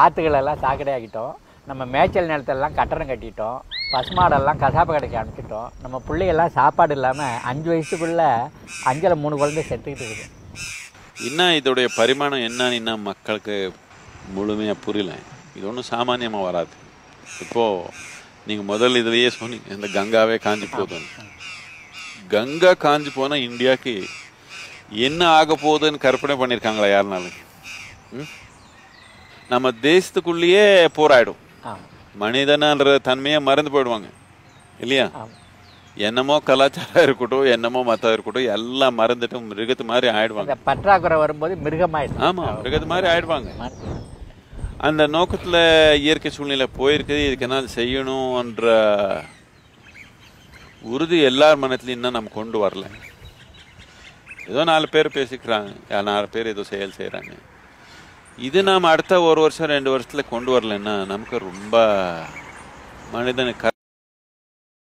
ஆத்துகளெல்லாம் சாக்கடை ஆகிட்டோம். நம்ம மேய்ச்சல் நிலத்தெல்லாம் கட்டணம் கட்டிட்டோம். பசுமாடெல்லாம் கசாப்பு கடைக்கு அனுப்பிச்சிட்டோம். நம்ம பிள்ளைகள்லாம் சாப்பாடு இல்லாமல் 5 வயசுக்குள்ளே 5-3 குழந்தை செத்துக்கிட்டு இருக்குது. இன்னும் இதோடைய பரிமாணம் என்னன்னு இன்னும் மக்களுக்கு முழுமையாக புரியல. இது ஒன்றும் சாமானியமாக வராது. இப்போது நீங்கள் முதல் இதுலேயே சொன்னீங்க, இந்த கங்காவே காஞ்சி போதும். கங்கா காஞ்சி போனால் இந்தியாவுக்கு என்ன ஆக போகுதுன்னு கற்பனை பண்ணியிருக்காங்களா யாருனாலும்? நம்ம தேசத்துக்குள்ளேயே போராடும் மனிதனன்ற தன்மையை மறந்து போயிடுவாங்க இல்லையா? என்னமோ கலாச்சாரம் இருக்கட்டும், என்னமோ மதம் இருக்கட்டும், எல்லாம் மறந்துட்டு மிருகத்து மாதிரி ஆயிடுவாங்க. பற்றாக்குறை வரும்போது மிருகமாயிடும். ஆமாம், மிருகத்து மாதிரி ஆயிடுவாங்க. அந்த நோக்கத்தில் இயற்கை சூழ்நிலை போயிருக்குது. இதுக்குன்னா செய்யணும்ன்ற உறுதி எல்லார் மனத்துலையும் இன்னும் நம்ம கொண்டு வரல. ஏதோ 4 பேர் பேசிக்கிறாங்க, 4 பேர் ஏதோ செயல் செய்கிறாங்க. இது நாம் அடுத்த 1 வருஷம் 2 வருஷத்தில் கொண்டு வரலன்னா நமக்கு ரொம்ப மனிதனுக்கு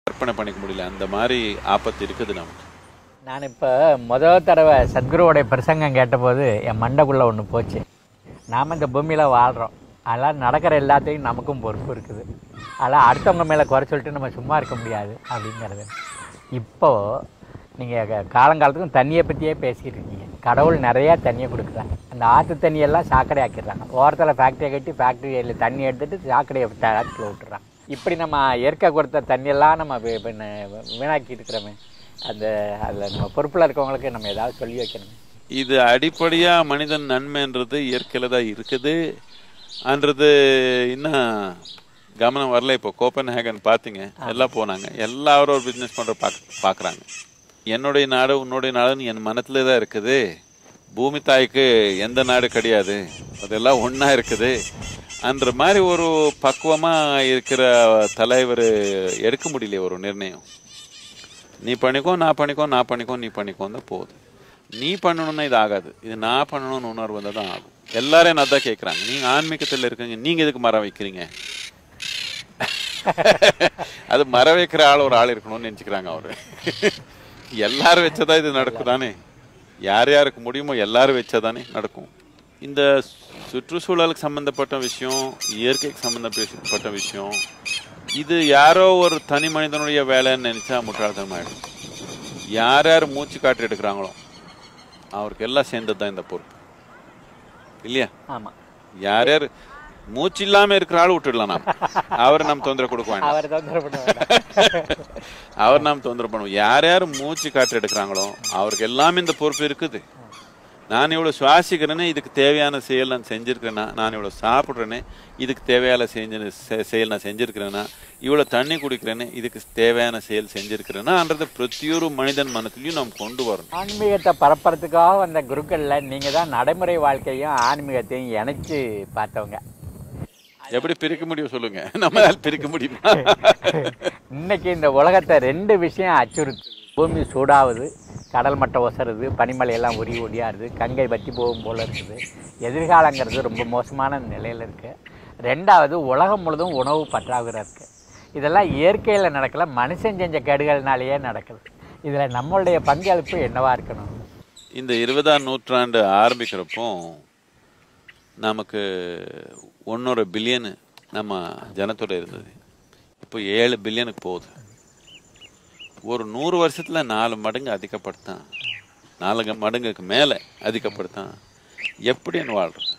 கற்பனை பண்ணிக்க முடியல. அந்த மாதிரி ஆபத்து இருக்குது நமக்கு. நான் இப்போ முதல் தடவை சத்குருவோடைய பிரசங்கம் கேட்டபோது என் மண்டைக்குள்ளே ஒன்று போச்சு. நாம் இந்த பூமியில் வாழ்கிறோம், அதெல்லாம் நடக்கிற எல்லாத்தையும் நமக்கும் பொறுப்பு இருக்குது. அதெல்லாம் அடுத்தவங்க மேலே குறை சொல்லிட்டு நம்ம சும்மா இருக்க முடியாது அப்படிங்கிறது. இப்போது நீங்கள் காலங்காலத்துக்கும் தண்ணியை பற்றியே பேசிக்கிட்டு இருக்கீங்க. கடவுள் நிறையா தண்ணியை கொடுக்குறாங்க. அந்த ஆற்று தண்ணியெல்லாம் சாக்கடை ஆக்கிடுறாங்க. ஓரத்தில் ஃபேக்ட்ரியை கட்டி ஃபேக்ட்ரியில் தண்ணி எடுத்துகிட்டு சாக்கடையை ஆற்றுல விட்டுறாங்க. இப்படி நம்ம இயற்கை கொடுத்த தண்ணியெல்லாம் நம்ம வீணாக்கிட்டு இருக்கிறோமே. அதில் நம்ம பொறுப்பில் இருக்கவங்களுக்கு நம்ம ஏதாவது சொல்லி வைக்கணுமே. இது அடிப்படையாக மனிதன் நன்மைன்றது இயற்கையில் தான் இருக்குதுன்றது இன்னும் கவனம் வரல. இப்போ கோப்பன்ஹேகன் பார்த்தீங்க, எல்லாம் போனாங்க, எல்லாரும் ஒரு பிஸ்னஸ் பண்ணுற பார்க்குறாங்க. என்னுடைய நாடு உன்னுடைய நாடுன்னு என் மனத்தில் தான் இருக்குது. பூமி தாய்க்கு எந்த நாடு கிடையாது, அதெல்லாம் ஒன்றா இருக்குது அன்ற மாதிரி ஒரு பக்குவமாக இருக்கிற தலைவர் எடுக்க முடியல ஒரு நிர்ணயம். நீ பண்ணிக்கோ, நான் பண்ணிக்கோ, நான் பண்ணிக்கோ, நீ பண்ணிக்கோன்னு தான் போகுது. நீ பண்ணணும்னா இது ஆகாது, இது நான் பண்ணணும்னு உணர்வு வந்தால் தான் ஆகும். எல்லாரையும் நான் தான் கேட்குறாங்க, நீங்கள் ஆன்மீகத்தில் இருக்கீங்க, நீங்கள் எதுக்கு மரம் வைக்கிறீங்க? அது மரம் வைக்கிற ஆள் ஒரு ஆள் இருக்கணும்னு நினச்சிக்கிறாங்க. அவர் எல்லாரும் வச்சதான் இது நடக்கும் தானே? யார் யாருக்கு முடியுமோ எல்லாரும் வச்சா தானே நடக்கும். இந்த சுற்றுச்சூழலுக்கு சம்மந்தப்பட்ட விஷயம், இயற்கைக்கு சம்மந்தப்பட்ட விஷயம், இது யாரோ ஒரு தனி மனிதனுடைய வேலைன்னு நினச்சா முட்டாள்தனமாகிடும். யார் யார் மூச்சு காற்று எடுக்கிறாங்களோ அவருக்கு எல்லாம் சேர்ந்தது தான் இந்த பொறுப்பு இல்லையா? ஆமாம். யார் யார் மூச்சு இல்லாமல் இருக்கிற ஆள் விட்டுடலாம். நாம் அவர் நாம் தொந்தரவு கொடுக்க, அவர் நாம் தொந்தரவு பண்ணுவோம். யார் யார் மூச்சு காற்று எடுக்கிறாங்களோ அவருக்கு எல்லாமே இந்த பொறுப்பு இருக்குது. நான் இவ்வளோ சுவாசிக்கிறேனே, இதுக்கு தேவையான செயல் நான் செஞ்சுருக்கிறேன்னா, நான் இவ்வளோ சாப்பிட்றேனே, இதுக்கு தேவையான செயல் நான் செஞ்சுருக்கிறேன்னா, இவ்வளோ தண்ணி குடிக்கிறேனே, இதுக்கு தேவையான செயல் செஞ்சுருக்கிறேன்னான்றது பிரத்தியொரு மனிதன் மனத்திலையும் நாம் கொண்டு வரணும். ஆன்மீகத்தை பரப்புறதுக்காக வந்த குருக்களில் நீங்கள் தான் நடைமுறை வாழ்க்கையும் ஆன்மீகத்தையும் இணைச்சி பார்த்தவங்க. எப்படி பிரிக்க முடியும் சொல்லுங்க? நம்மளால் பிரிக்க முடியுமா? இன்னைக்கு இந்த உலகத்தை 2 விஷயம் அச்சுறுத்து. பூமி சூடாவது, கடல் மட்டம் ஒசருது, பனிமலையெல்லாம் உரி ஒடியாருது, கங்கை வற்றி போகும் போல் இருக்குது. எதிர்காலங்கிறது ரொம்ப மோசமான நிலையில் இருக்குது. 2வது உலகம் முழுதும் உணவு பற்றாக்குறை இருக்குது. இதெல்லாம் இயற்கையில் நடக்கலை, மனுஷன் செஞ்ச கேடுகள்னாலேயே நடக்குது. இதில் நம்மளுடைய பங்களிப்பு என்னவாக இருக்கணும்? இந்த 20ஆம் நூற்றாண்டு ஆரம்பிக்கிறப்போ நமக்கு 1 பில்லியனு நம்ம ஜனத்தோடு இருந்தது. இப்போ 7 பில்லியனுக்கு போகுது. ஒரு 100 வருஷத்தில் 4 மடங்கு அதிகப்படுத்தான், 4 மடங்குக்கு மேலே அதிகப்படுத்தான். எப்படின்னு வாழ்றது?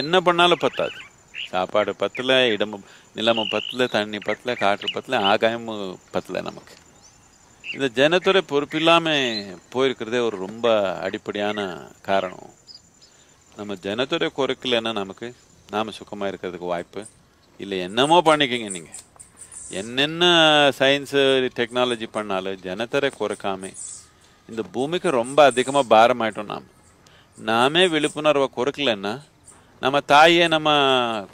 என்ன பண்ணாலும் பத்தாது. சாப்பாடு பத்தலை, இடமும் நிலமும் பத்தலை, தண்ணி பத்தலை, காற்று பத்தலை, ஆகாயமும் பத்தலை. நமக்கு இந்த ஜனத்தோட பொறுப்பு இல்லாமல் போயிருக்கிறதே ஒரு ரொம்ப அடிப்படையான காரணம். நம்ம ஜனத்தோட குறைக்கலன்னா நமக்கு நாம் சுகமாக இருக்கிறதுக்கு வாய்ப்பு இல்லை. என்னமோ பண்ணிக்கிங்க நீங்கள், என்னென்ன சயின்ஸு டெக்னாலஜி பண்ணாலும் ஜனத்தரை குறைக்காம இந்த பூமிக்கு ரொம்ப அதிகமாக பாரம் ஆகிட்டோம். நாமே விழிப்புணர்வை குறைக்கலன்னா நம்ம தாயே நம்ம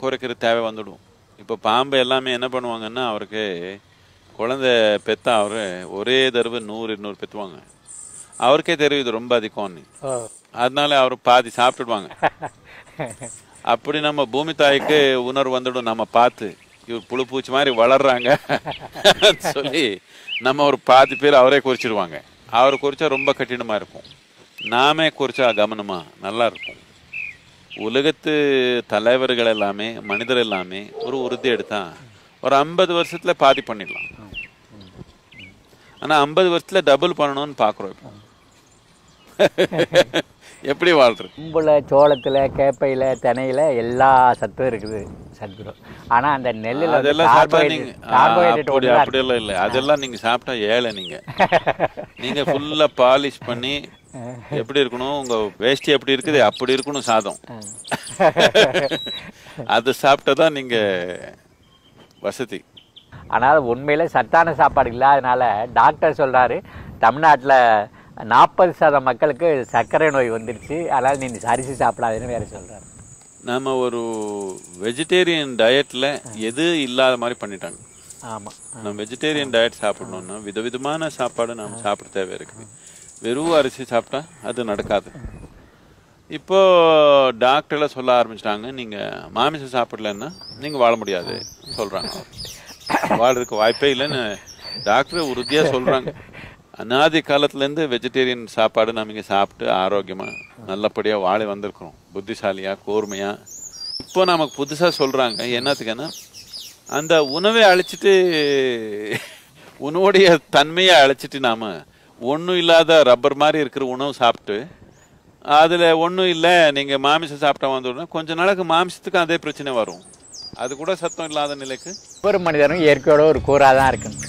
குறைக்கிற தேவை வந்துடும். இப்போ பாம்பு எல்லாமே என்ன பண்ணுவாங்கன்னா, அவருக்கு குழந்த பெற்றா அவர் ஒரே தடவை 100-200 பெற்றுவாங்க. அவருக்கே தெரியும் இது ரொம்ப அதிகம்னு, அதனால அவர் பாதி சாப்பிட்டுடுவாங்க. அப்படி நம்ம பூமி தாய்க்கு உணர்வு வந்துடும். நம்ம பார்த்து இவர் புழு பூச்சி மாதிரி வளர்றாங்க சொல்லி நம்ம ஒரு பாதி பேர் அவரே குறிச்சிடுவாங்க. அவர் குறிச்சா ரொம்ப கடினமாக இருக்கும், நாமே குறிச்சா கவனமாக நல்லா இருக்கும். உலகத்து தலைவர்கள் எல்லாமே மனிதர் எல்லாமே ஒரு உறுதி எடுத்தா ஒரு 50 வருஷத்துல பாதி பண்ணிடலாம். ஆனா 50 வருஷத்துல டபுள் பண்ணணும்னு பாக்குறோம். இப்போ எப்படி வாழ்றது? கும்பல சோளத்துல கேப்பையில தெனையில எல்லா சத்தும் இருக்குது சத்குரு. ஆனா அந்த நெல்லில் அதெல்லாம் அப்படியெல்லாம் இல்லை. அதெல்லாம் நீங்க சாப்பிட்டா ஏழை. நீங்க நீங்க ஃபுல்லா பாலிஷ் பண்ணி எப்படி இருக்கணும், உங்க வேஷ்டி எப்படி இருக்குது அப்படி இருக்கணும் சாதம். அது சாப்பிட்டதான் நீங்க வசதி. ஆனால் உண்மையில சத்தான சாப்பாடு இல்லாதனால டாக்டர் சொல்றாரு தமிழ்நாட்டில் 40% மக்களுக்கு சர்க்கரை நோய் வந்துடுச்சு, அதனால நீ அரிசி சாப்பிடாதுன்னு வேற சொல்றாரு. நம்ம ஒரு வெஜிடேரியன் டயட்ல எது இல்லாத மாதிரி பண்ணிட்டாங்க. ஆமா, நம்ம வெஜிடேரியன் டயட் சாப்பிடணும்னா விதவிதமான சாப்பாடு நம்ம சாப்பிட தேவை இருக்குது. வெறும் அரிசி சாப்பிட்டா அது நடக்காது. இப்போ டாக்டர்லாம் சொல்ல ஆரம்பிச்சிட்டாங்க, நீங்க மாமிசம் சாப்பிடலன்னா நீங்க வாழ முடியாது சொல்றாங்க. வாழ்றதுக்கு வாய்ப்பே இல்லைன்னு டாக்டர் உறுதியா சொல்றாங்க. அநாதி காலத்துலேருந்து வெஜிடேரியன் சாப்பாடு நம்ம இங்கே சாப்பிட்டு ஆரோக்கியமாக நல்லபடியாக வாழை வந்திருக்கிறோம், புத்திசாலியாக கூர்மையாக. இப்போ நமக்கு புதுசாக சொல்கிறாங்க, என்னத்துக்குன்னா அந்த உணவை அழிச்சிட்டு உணவுடைய தன்மையை அழிச்சிட்டு நாம் ஒன்றும் இல்லாத ரப்பர் மாதிரி இருக்கிற உணவு சாப்பிட்டு அதில் ஒன்றும் இல்லை நீங்கள் மாமிசம் சாப்பிட்டா வந்தோடனே கொஞ்ச நாளுக்கு மாமிசத்துக்கு அதே பிரச்சனை வரும். அது கூட சத்தம் இல்லாத நிலைக்கு ஒரு மனிதனும் இயற்கையோட ஒரு கூறாக தான் இருக்குங்க.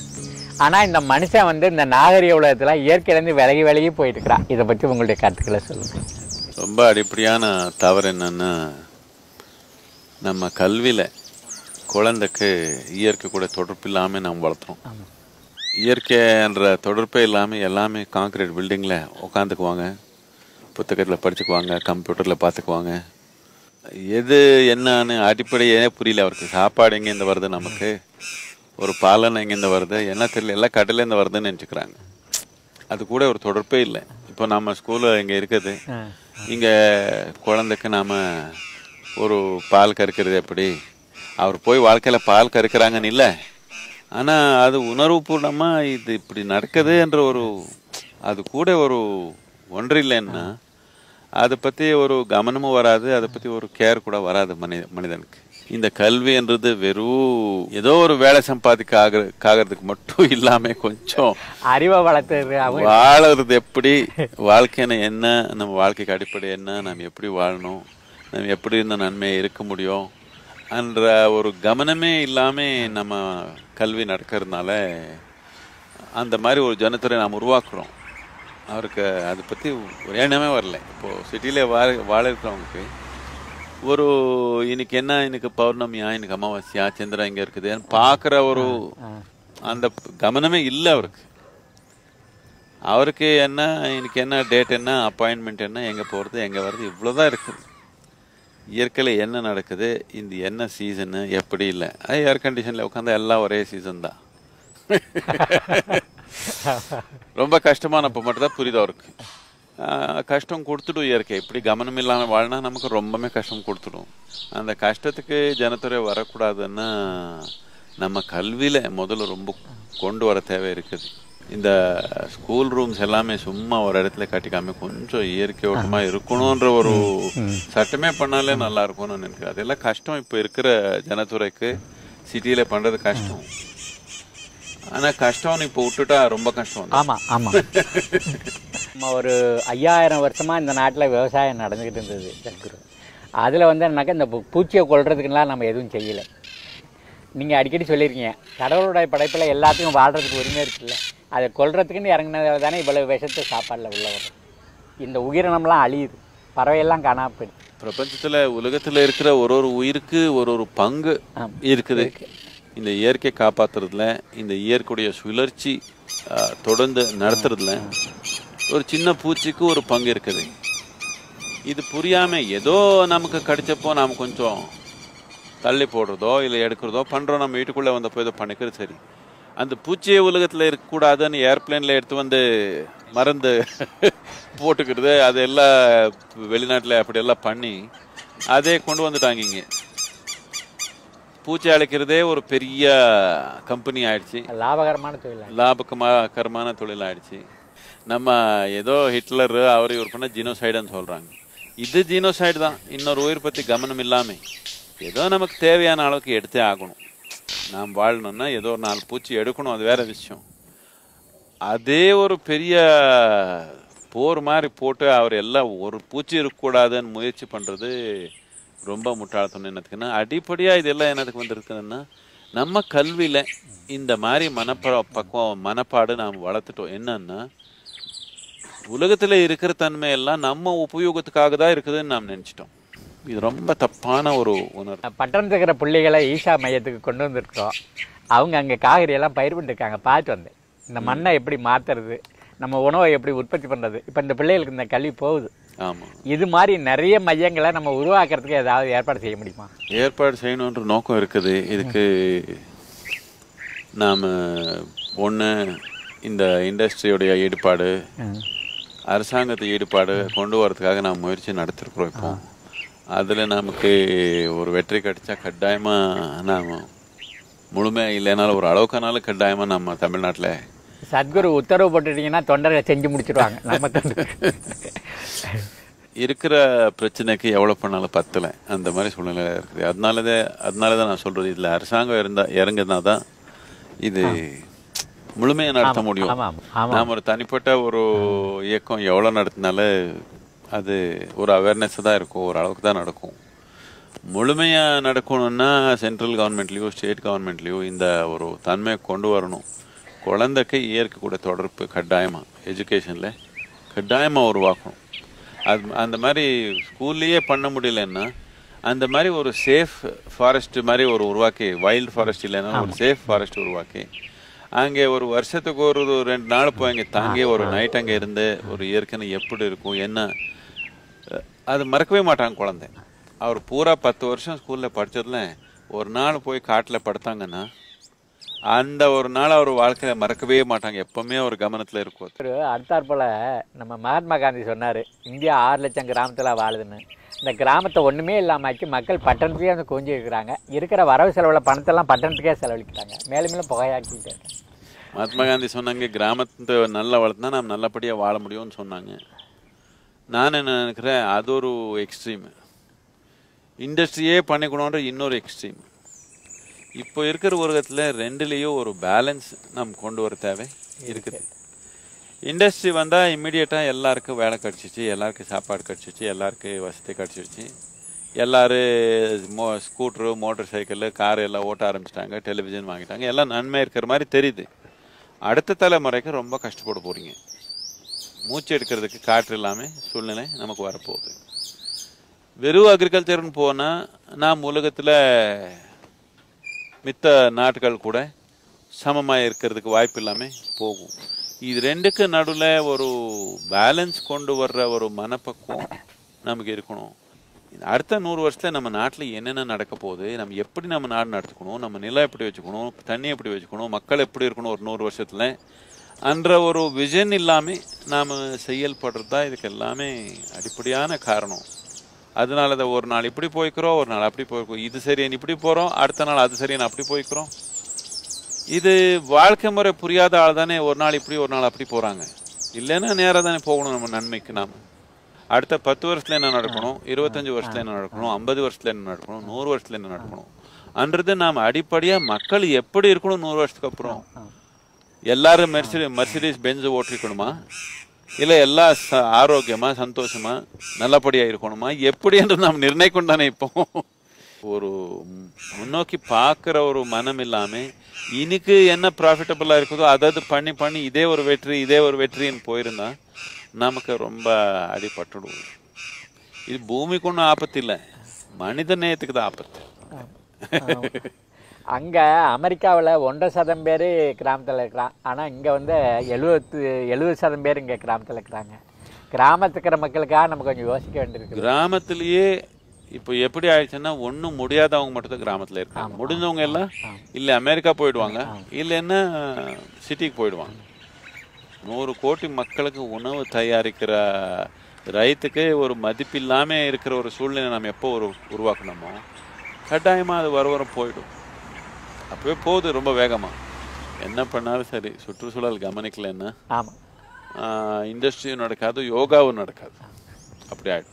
ஆனால் இந்த மனுஷன் இந்த நாகரிக உலகத்தில் இயற்கையிலேருந்து விலகி விலகி போயிட்டு இருக்கிறான். இதை பற்றி உங்களுடைய கருத்துக்களை சொல்லுங்கள். ரொம்ப அடிப்படையான தவறு என்னென்னா, நம்ம கல்வியில் குழந்தைக்கு இயற்கை கூட தொடர்பு இல்லாமல் நம்ம வளர்த்துறோம். இயற்கைன்ற தொடர்பே இல்லாமல் எல்லாமே கான்க்ரீட் பில்டிங்கில் உட்காந்துக்குவாங்க, புத்தகத்தில் படிச்சுக்குவாங்க, கம்ப்யூட்டரில் பார்த்துக்குவாங்க. எது என்னன்னு அடிப்படையே புரியல அவருக்கு. சாப்பாடு எங்கேருந்து வருது, நமக்கு ஒரு பாலன் எங்கேருந்து வருது, என்ன தெரியல, எல்லாம் கடலேருந்து வருதுன்னு நினச்சிக்கிறாங்க. அது கூட ஒரு தொடர்பே இல்லை. இப்போ நம்ம ஸ்கூலில் இங்கே இருக்குது, இங்கே குழந்தைக்கு நாம் ஒரு பால் கறக்கிறது எப்படி, அவர் போய் வாழ்க்கையில் பால் கறக்கிறாங்கன்னு இல்லை, ஆனால் அது உணர்வுபூர்ணமாக இது இப்படி நடக்குதுன்ற ஒரு அது கூட ஒரு ஒன்று இல்லைன்னா அதை பற்றி ஒரு கவனமும் வராது, அதை பற்றி ஒரு கேர் கூட வராது மனிதனுக்கு. இந்த கல்வின்றது வெறும் ஏதோ ஒரு வேலை சம்பாதிக்கிறதுக்கு மட்டும் இல்லாம கொஞ்சம் அறிவை வளர்த்து வாழறது எப்படி, வாழ்க்கைன்னு என்ன, நம்ம வாழ்க்கைக்கு அடிப்படை என்ன, நம்ம எப்படி வாழணும், நம்ம எப்படி இருந்த நன்மையை இருக்க முடியும் என்ற ஒரு கவனமே இல்லாம நம்ம கல்வி நடக்கிறதுனால அந்த மாதிரி ஒரு ஜனத்துறை நாம் உருவாக்குறோம். அவருக்கு அதை பற்றி ஒரு எண்ணமே வரல. இப்போது சிட்டியிலே வாழ இருக்கிறவங்களுக்கு ஒரு இன்னைக்கு என்ன, இன்னைக்கு பௌர்ணமியா, இன்னைக்கு அமாவாசையா, சந்திரா இங்கே இருக்குதுன்னு பார்க்குற ஒரு அந்த கவனமே இல்லை அவருக்கு. அவருக்கு என்ன, இன்னைக்கு என்ன டேட், என்ன அப்பாயின்மெண்ட், என்ன எங்கே போகிறது, எங்கே வர்றது, இவ்வளோதான் இருக்குது. இயற்கையில் என்ன நடக்குது, இந்த என்ன சீசனு எப்படி இல்லை, ஏர் கண்டிஷனில் உட்காந்து எல்லாம் ஒரே சீசன் தான். ரொம்ப கஷ்டமான இப்போ மட்டும்தான் புரியுது அவருக்கு. கஷ்டம் கொடுத்துடும் இயற்கை. இப்படி கவனம் இல்லாமல் வாழ்னா நமக்கு ரொம்பவே கஷ்டம் கொடுத்துடும். அந்த கஷ்டத்துக்கு ஜனத்துறை வரக்கூடாதுன்னா நம்ம கல்வியில் முதல்ல ரொம்ப கொண்டு வர தேவை இருக்குது. இந்த ஸ்கூல் ரூம்ஸ் எல்லாமே சும்மா ஒரு இடத்துல கட்டிக்காமல் கொஞ்சம் இயற்கை ஓட்டமாக இருக்கணுன்ற ஒரு சட்டமே பண்ணாலே நல்லா இருக்கும்னு நினைக்கிறேன். அதெல்லாம் கஷ்டம் இப்போ இருக்கிற ஜனத்துறைக்கு. சிட்டியில் பண்ணுறது கஷ்டம். ஆனால் கஷ்டம்னு இப்போ விட்டுட்டா ரொம்ப கஷ்டம். ஆமாம் ஆமாம். ஒரு 5000 வருஷமாக இந்த நாட்டில் விவசாயம் நடந்துக்கிட்டு இருந்தது சத்குரு. அதில் என்னக்கா இந்த பூச்சியை கொள்றதுக்குலாம் நம்ம எதுவும் செய்யலை. நீங்கள் அடிக்கடி சொல்லியிருக்கீங்க கடவுளுடைய படைப்பில் எல்லாத்தையும் வாழ்கிறதுக்கு உரிமை இருக்குல்ல, அதை கொள்றதுக்குன்னு இறங்கினதால தானே இவ்வளோ விஷத்தை சாப்பாடில் உள்ள வரும். இந்த உயிரினம்லாம் அழியுது, பறவையெல்லாம் காணாமல் போயிடுது. பிரபஞ்சத்தில் உலகத்தில் இருக்கிற ஒரு ஒரு உயிருக்கு ஒரு ஒரு பங்கு இருக்குது. இந்த இயற்கை காப்பாற்றுறதுல, இந்த இயற்கையுடைய சுழற்சி தொடர்ந்து நடத்துறதுல ஒரு சின்ன பூச்சிக்கு ஒரு பங்கு இருக்குது. இது புரியாமல் ஏதோ நமக்கு கிடைச்சப்போ நாம் கொஞ்சம் தள்ளி போடுறதோ இல்லை எடுக்கிறதோ பண்ணுறோம். நம்ம வீட்டுக்குள்ளே வந்தப்போ ஏதோ பண்ணிக்கிறது சரி. அந்த பூச்சியை உலகத்தில் இருக்கக்கூடாதுன்னு ஏர்பிளேனில் எடுத்து வந்து மருந்து போட்டுக்கிறது, அது எல்லாம் வெளிநாட்டில் அப்படியெல்லாம் பண்ணி அதே கொண்டு வந்துட்டாங்க. இங்கே பூச்சி அழைக்கிறதே ஒரு பெரிய கம்பெனி ஆயிடுச்சு, லாபகரமான தொழில் ஆயிடுச்சு. நம்ம ஏதோ ஹிட்லர் அவர் இவர் பண்ண ஜினோசைடுன்னு சொல்றாங்க. This is genocide. This royal party government millame. This one among three and all ki edte agunu. Naam valno na. This one naal puchi edukunu advera vishchom. Ade oru periya poor mari porta aur ella oru puchi rukoda den moyechi pandrathu romba muttathone nathkena. Adi padiya idella enathku vandrukana. Namma kalvile inda mari manapara pakwa manapadu naam valatto enna na. உலகத்திலே இருக்கிற தன்மை எல்லாம் நம்ம உபயோகத்துக்காக தான் இருக்குதுன்னு நாம் நினைச்சிட்டோம். இது ரொம்ப தப்பான ஒரு உணர்வு. பட்டணத்துல இருக்கிற பிள்ளைகளை ஈஷா மையத்துக்கு கொண்டு வந்திருக்கோம். அவங்க அங்க காய்கறி எல்லாம் பயிர் பண்ணிருக்காங்க. பார்த்து வந்தேன். இந்த மண்ணை எப்படி மாத்துறது, நம்ம உணவை எப்படி உற்பத்தி பண்றது, இப்ப இந்த பிள்ளைகளுக்கு இந்த கல்வி போகுது. ஆமா. இது மாதிரி நிறைய மையங்களை நம்ம உருவாக்குறதுக்கு ஏதாவது ஏற்பாடு செய்ய முடியுமா? ஏற்பாடு செய்யணும்ன்ற நோக்கம் இருக்குது. இதுக்கு நாம ஒண்ணு இந்த இண்டஸ்ட்ரியோட ஈடுபாடு, அரசாங்கத்தை ஈடுபாடு கொண்டு வரதுக்காக நாம் முயற்சி நடத்திருக்கிறோம். இப்போ அதில் நமக்கு ஒரு வெற்றி கிடைச்சா கட்டாயமாக நாம் முழுமையாக இல்லைனாலும் ஒரு அளவுக்கானாலும் கட்டாயமாக நம்ம தமிழ்நாட்டில் சத்குரு உத்தரவு போட்டுட்டீங்கன்னா தொண்டரை செஞ்சு முடிச்சுடுவாங்க. நம்ம இருக்கிற பிரச்சனைக்கு எவ்வளோ பண்ணாலும் பத்தலை, அந்த மாதிரி சூழ்நிலை இருக்குது. அதனால தான் நான் சொல்கிறது, இதில் அரசாங்கம் இறங்குனா தான் இது முழுமையாக நடத்த முடியும். நாம் ஒரு தனிப்பட்ட ஒரு இயக்கம் எவ்வளோ நடத்தினால அது ஒரு அவேர்னஸ் தான் இருக்கும், ஒரு அளவுக்கு தான் நடக்கும். முழுமையாக நடக்கணும்னா சென்ட்ரல் கவர்மெண்ட்லேயோ ஸ்டேட் கவர்மெண்ட்லேயோ இந்த ஒரு தன்மையை கொண்டு வரணும். குழந்தைக்கு இயற்கை கூட தொடர்பு கட்டாயமாக எஜுகேஷனில் கட்டாயமாக உருவாக்கணும். அது அந்த மாதிரி ஸ்கூல்லையே பண்ண முடியலன்னா அந்த மாதிரி ஒரு சேஃப் ஃபாரஸ்ட் மாதிரி ஒரு உருவாக்கி, வைல்டு ஃபாரஸ்ட் இல்லைன்னா ஒரு சேஃப் ஃபாரஸ்ட் உருவாக்கி, அங்கே ஒரு வருஷத்துக்கு ஒரு 2 நாள் போய் அங்கே தாங்கி ஒரு நைட் அங்கே இருந்து ஒரு இயற்கைன்னு எப்படி இருக்கும் என்ன அது மறக்கவே மாட்டாங்க குழந்தை. அவர் பூரா 10 வருஷம் ஸ்கூலில் படித்ததில் ஒரு நாள் போய் காட்டில் படுத்தாங்கன்னா அந்த ஒரு நாள் அவர் வாழ்க்கையில் மறக்கவே மாட்டாங்க, எப்போவுமே அவர் கவனத்தில் இருக்கும். அடுத்தாற்போல் நம்ம மகாத்மா காந்தி சொன்னார், இந்தியா 6 லட்சம் கிராமத்தில் வாழுதுன்னு. இந்த கிராமத்தை ஒன்றுமே இல்லாமக்கி மக்கள் பட்டணத்துக்கே வந்து குவிஞ்சிருக்கிறாங்க. இருக்கிற வரவு செலவில் பணத்தெல்லாம் பட்டணத்துக்கே செலவழிக்கிறாங்க, மேலும் மேலும் புகையாக்கிட்டு இருக்காங்க. மகாத்மா காந்தி சொன்னாங்க, கிராமத்தை நல்லா வளர்த்துனா நாம் நல்லபடியாக வாழ முடியும்னு சொன்னாங்க. நான் என்ன நினைக்கிறேன், அது ஒரு எக்ஸ்ட்ரீம். இண்டஸ்ட்ரியே பண்ணிக்கணுன்ற இன்னொரு எக்ஸ்ட்ரீம். இப்போ இருக்கிற உலகத்தில் ரெண்டுலேயும் ஒரு பேலன்ஸ் நம்ம கொண்டு வர தேவை இருக்குது. இண்டஸ்ட்ரி வந்தால் இம்மிடியேட்டாக எல்லாருக்கும் வேலை கிடச்சிச்சு, எல்லாருக்கும் சாப்பாடு கிடச்சிச்சு, எல்லாருக்கும் வசதி கிடச்சிருச்சு, எல்லோரும் ஸ்கூட்ரு மோட்டர் சைக்கிள் கார் எல்லாம் ஓட்ட ஆரம்பிச்சிட்டாங்க, டெலிவிஷன் வாங்கிட்டாங்க, எல்லாம் நன்மை இருக்கிற மாதிரி தெரியுது. அடுத்த தலைமுறைக்கு ரொம்ப கஷ்டப்பட போகிறீங்க. மூச்சு எடுக்கிறதுக்கு காற்று இல்லாமல் சூழ்நிலை நமக்கு வரப்போகுது. வெறும் அக்ரிகல்ச்சர்னு போனால் நாம் உலகத்தில் மித்த நாடுகள் கூட சமமாக இருக்கிறதுக்கு வாய்ப்பு இல்லாமல் போகும். இது ரெண்டுக்கு நடுவில் ஒரு பேலன்ஸ் கொண்டு வர்ற ஒரு மனப்பக்குவம் நமக்கு இருக்கணும். அடுத்த 100 வருஷத்தில் நம்ம நாட்டில் என்னென்ன நடக்க போகுது, நம்ம எப்படி நம்ம நாடு நடத்துக்கணும், நம்ம நிலம் எப்படி வச்சுக்கணும், தண்ணி எப்படி வச்சுக்கணும், மக்கள் எப்படி இருக்கணும், ஒரு 100 வருஷத்தில் அன்ற ஒரு விஷன் இல்லாமல் நாம் செயல்படுறது தான் இதுக்கு எல்லாமே அடிப்படையான காரணம். அதனால தான் ஒரு நாள் இப்படி போய்க்கிறோம், ஒரு நாள் அப்படி போய்க்கிறோம், இது சரின்னு இப்படி போகிறோம், அடுத்த நாள் அது சரின்னு அப்படி போய்க்கிறோம். இது வாழ்க்கை முறை புரியாத ஆள் தானே ஒரு நாள் இப்படி ஒரு நாள் அப்படி போகிறாங்க. இல்லைன்னா நேராக தானே போகணும் நம்ம நன்மைக்கு. நாம் அடுத்த 10 வருஷத்தில் என்ன நடக்கணும், 25 வருஷத்தில் என்ன நடக்கணும், 50 வருஷத்தில் என்ன நடக்கணும், 100 வருஷத்தில் என்ன நடக்கணும் அன்றது நாம் அடிப்படையாக மக்கள் எப்படி இருக்கணும் 100 வருஷத்துக்கு அப்புறம். எல்லாரும் மெர்சிடிஸ் பென்ஸ் ஓட்டிக்கணுமா, இல்லை எல்லா ஆரோக்கியமாக சந்தோஷமாக நல்லபடியாக இருக்கணுமா, எப்படி என்று நாம் நிர்ணயிக்கணும் தானே. இப்போ ஒரு முன்னோக்கி பார்க்குற ஒரு மனம் இல்லாமல் இன்னைக்கு என்ன ப்ராஃபிட்டபுளாக இருக்குதோ அதாவது பண்ணி பண்ணி இதே ஒரு வெற்றின்னு போயிருந்தா நமக்கு ரொம்ப அடிபட்டுடுவோம். இது பூமிக்கு ஒன்றும் ஆபத்து இல்லை, மனித நேயத்துக்கு தான் ஆபத்து. அங்கே அமெரிக்காவில் 1% பேர் கிராமத்தில் இருக்கிறான், ஆனால் இங்கே வந்து 70% பேர் இங்கே கிராமத்தில் இருக்கிறாங்க. கிராமத்துக்கிற மக்களுக்காக நம்ம கொஞ்சம் யோசிக்க வேண்டியிருக்கு. கிராமத்துலேயே இப்போ எப்படி ஆயிடுச்சுன்னா ஒன்றும் முடியாதவங்க மட்டும்தான் கிராமத்தில் இருக்காங்க. முடிஞ்சவங்க எல்லாம் இல்லை அமெரிக்கா போயிடுவாங்க, இல்லைன்னா சிட்டிக்கு போயிடுவாங்க. 100 கோடி மக்களுக்கு உணவு தயாரிக்கிற ரைத்துக்கு ஒரு மதிப்பில்லாமல் இருக்கிற ஒரு சூழ்நிலை நம்ம எப்போ உருவாக்கணுமோ கட்டாயமாக அது வரும் போயிடும். அப்போவே போகுது ரொம்ப வேகமாக. என்ன பண்ணாலும் சரி, சுற்றுச்சூழல் கவனிக்கலன்னா இண்டஸ்ட்ரியும் நடக்காது, யோகாவும் நடக்காது, அப்படி ஆகிடும்.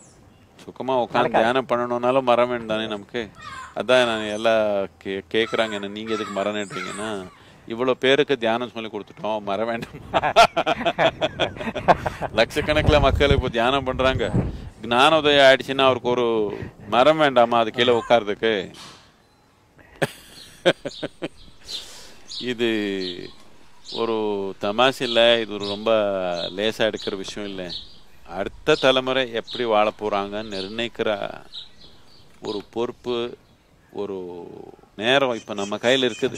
Sukama Okan, Diana Pananala Maraman Danamke. Adana Yella cake rang and a Niga Maranet. You will appear at Diana's Malikurto, Maravand Laxakanakla Makale with Diana Pandranga. Gnano the Adishina or Kuru Maramandama, the Kilo Kar the K. Either Uru Tamasilla, Rumba, Leside Kervishule. அடுத்த தலைமுறை எப்படி வாழப் போறாங்க நிர்ணயிக்கிற ஒரு பொறுப்பு ஒரு நேரம் இப்ப நம்ம கையில இருக்குது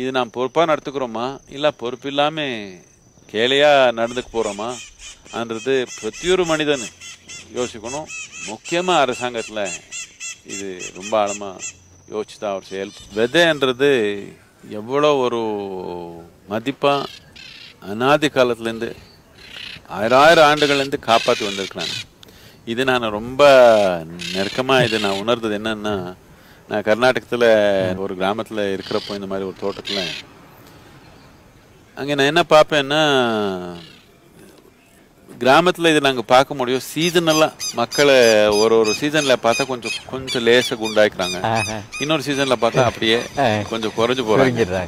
இது நாம் பொறுப்பா நடந்துக்குறோமா இல்ல பொறுப்பில்லாம கேளையா நடந்துக்க போறோமா அன்றது பிரதியொரு மனிதன் யோசிக்கணும் முக்கியமா அரசாங்கத்துல இது ரொம்ப ஆழமா யோசிச்சதா ஒரு செயல் விதைன்றது எவ்வளவு ஒரு மதிப்பா அநாதி காலத்துல இருந்து ஆயிரம் ஆண்டுகள் இருந்து காப்பாத்தி வந்திருக்காங்க இது நான் ரொம்ப நெருக்கமா இது நான் உணர்ந்தது என்னன்னா நான் கர்நாடகத்துல ஒரு கிராமத்துல இருக்கறப்போ இந்த மாதிரி ஒரு தோட்டத்துல அங்க நான் என்ன பாப்பேன்னா கிராமத்துல இது நாங்க பார்க்க முடியும் சீசனலா மக்கள ஒரு சீசன்ல பார்த்தா கொஞ்சம் லேசா குண்டாயிக்கறாங்க இன்னொரு சீசன்ல பார்த்தா அப்படியே கொஞ்சம் குறஞ்சு போறாங்க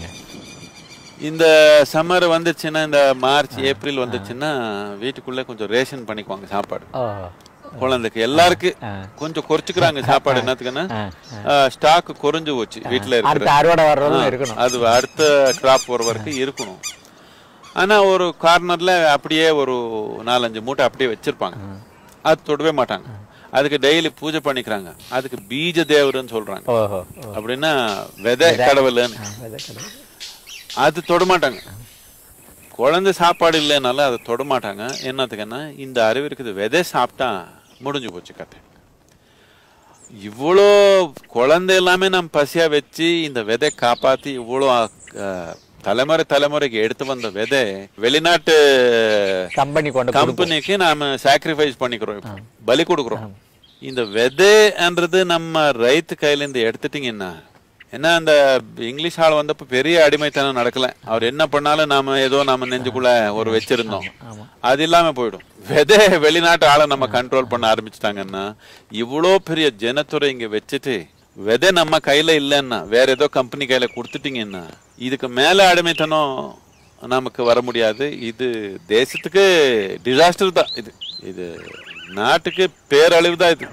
இந்த சம்மர் வந்துச்சுனா இந்த மார்ச் ஏப்ரல் வந்துச்சுனா வீட்டுக்குள்ள கொஞ்சம் ரேஷன் பண்ணிக்குவாங்க சாப்பாடு குழந்தைக்கு எல்லாருக்கும் கொஞ்சம் குறைச்சுக்கறாங்க சாப்பாடு என்னத்துக்குனா ஸ்டாக் குறஞ்சு போச்சு வீட்ல இருக்கு அடுத்த அறுவடை வரறதும் இருக்கணும் அது அடுத்த crop வரவர்க்கு இருக்கணும் ஆனா ஒரு கார்னர்ல அப்படியே ஒரு 4-5 மூட்டை அப்படியே வச்சிருப்பாங்க அது தொடவே மாட்டாங்க அதுக்கு டெய்லி பூஜை பண்ணிக்கறாங்க அதுக்கு பீஜ தேவர்னு சொல்றாங்க அப்படினா விதை கடவுள்னு அது தொட மாட்டாங்க குழந்தை சாப்பாடு இல்லனால அது தொட மாட்டாங்க என்னத்துக்குன்னா இந்த அறிவு இருக்குது விதை சாப்டா முடிஞ்சு போச்சு கதை இவ்ளோ குழந்தை எல்லாமே நம்ம பசியா வெச்சி இந்த விதை காப்பாத்தி இவ்ளோ தலைமுறை தலைமுறைக்கு எடுத்து வந்த விதை வெளிநாட்டு கம்பெனி கொண்ட கம்பெனிக்கு நாம சாக்ரிஃபைஸ் பண்ணிக்கிறோம் பலி கொடுக்கிறோம் இந்த விதைன்றது நம்ம ரைத்து கையில இருந்து எடுத்துட்டீங்கன்னா என்ன அந்த இங்கிலீஷ் ஆள வந்தப்ப பெரிய அடிமைத்தனம் நடக்கல அவர் என்ன பண்ணாலும் நாம ஏதோ நாம நெஞ்சுக்குள்ள ஒரு வெச்சிருந்தோம் அது இல்லாம போய்டும் வெதை வெளிநாட்டு ஆள நம்ம கண்ட்ரோல் பண்ண ஆரம்பிச்சிட்டாங்கன்னா இவ்ளோ பெரிய ஜனதுறை இங்க வெச்சிட்டு வெதை நம்ம கையில இல்லன்னா வேற ஏதோ கம்பெனி கையில கொடுத்துட்டீங்கன்னா இதுக்கு மேல அடிமைத்தனம் நமக்கு வர முடியாது இது தேசத்துக்கு டிசாஸ்டர் தான் இது இது நாட்டுக்கு பேரழிவு தான் இது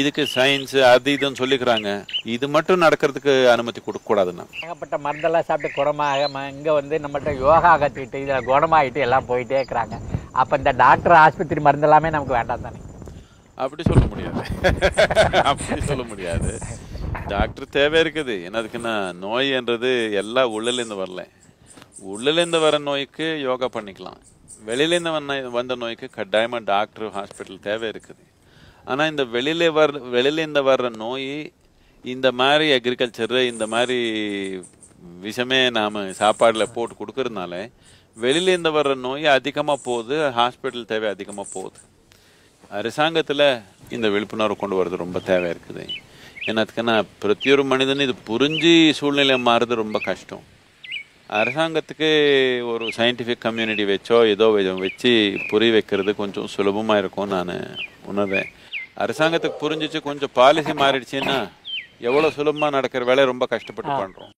இதுக்கு சயின்ஸ் அது இதுன்னு சொல்லிக்கறாங்க இது மட்டும் நடக்கிறதுக்கு அனுமதி கொடுக்க கூடாதுன்னா ஏகப்பட்ட மருந்தெல்லாம் சாப்பிட்டு குணமாக இங்க வந்து நம்மட்ட யோகா கத்திட்டு இத குணமாயிட்டு எல்லாம் போயிட்டே இருக்கறாங்க அப்ப இந்த டாக்டர் ஆஸ்பத்திரி மருந்தெல்லாம் நமக்கு வேண்டாம் தானே அப்படி சொல்ல முடியாது டாக்டர் தேவை இருக்குது என்னதுக்குன்னா நோய்ன்றது எல்லா உள்ளல இருந்து வரல உள்ளல இருந்து வர நோய்க்கு யோகா பண்ணிக்கலாம் வெளியில இருந்து வந்த நோய்க்கு கட்டாயமா டாக்டர் ஹாஸ்பிடல் தேவை இருக்குது ஆனா இந்த வெளியில இருந்து வர்ற நோய் இந்த மாதிரி அக்ரிகல்ச்சர் இந்த மாதிரி விஷமே நாம சாப்பாடுல போட்டு கொடுக்கிறதுனால வெளியில இருந்து வர்ற நோய் அதிகமா போகுது ஹாஸ்பிடல் தேவை அதிகமா போகுது அரசாங்கத்துல இந்த விழிப்புணர்வு கொண்டு வரது ரொம்ப தேவை இருக்குது என்னத்துக்குன்னா பிரதியொரு மனிதன் இது புரிஞ்சு சூழ்நிலை மாறுறது ரொம்ப கஷ்டம் அரசாங்கத்துக்கு ஒரு சயின்டிஃபிக் கம்யூனிட்டி வச்சோ ஏதோ வச்சு புரிய வைக்கிறது கொஞ்சம் சுலபமா இருக்கும் நான் உணர்றேன் அரசாங்கத்துக்கு புரிஞ்சிச்சு கொஞ்சம் பாலிசி மாறிடுச்சுன்னா எவ்வளவு சுலபமா நடக்கிற வேலை ரொம்ப கஷ்டப்பட்டு பண்றோம்